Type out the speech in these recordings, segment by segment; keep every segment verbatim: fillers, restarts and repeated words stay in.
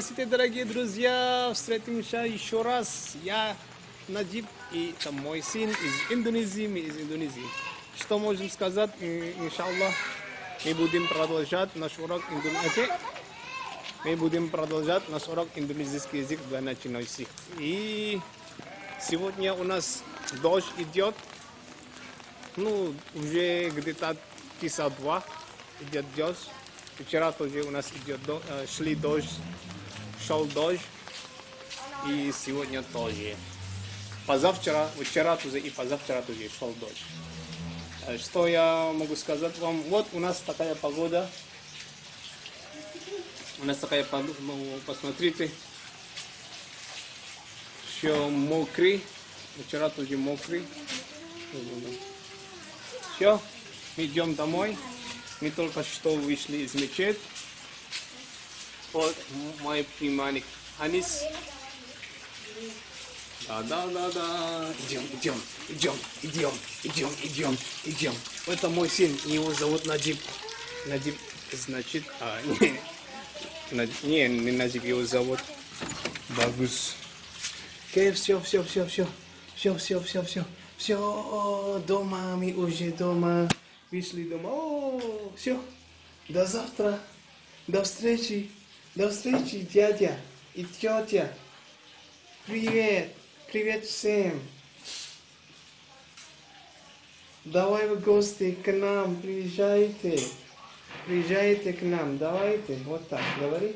Здравствуйте, дорогие друзья! Встретимся еще раз. Я Наджиб, и это мой сын из Индонезии, мы из Индонезии. Что можем сказать? Иншаллах, мы будем продолжать наш урок индонезии. Мы будем продолжать наш урок индонезийский язык для начинающих. И сегодня у нас дождь идет. Ну, уже где-то часа два идет дождь. Вчера тоже у нас идет до, шли дождь, шел дождь, и сегодня тоже. Позавчера, вчера тоже и позавчера тоже шел дождь. Что я могу сказать вам? Вот у нас такая погода. У нас такая погода, посмотрите. Все мокрый, вчера тоже мокрый. Все, идем домой. Мы только что вышли из мечети. Вот мой племянник Анис. Да-да-да-да. Идем, идем, идем, идем, идем, идем, идем. Это мой сын, его зовут Наджиб. Наджиб значит... А, не, не Наджиб, его зовут Бабус. Окей, все, все, все, все, все, все, все, все, все, дома, мы уже дома. Вышли дома. О, все. До завтра. До встречи. До встречи, дядя и тетя. Привет. Привет всем. Давай вы гости к нам. Приезжайте. Приезжайте к нам. Давайте. Вот так. Говори.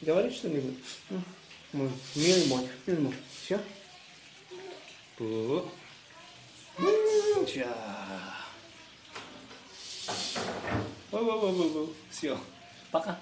Говори что-нибудь. Милый мой. Милый мой. Все. Воу-воу-воу-воу-воу. Все. Пока.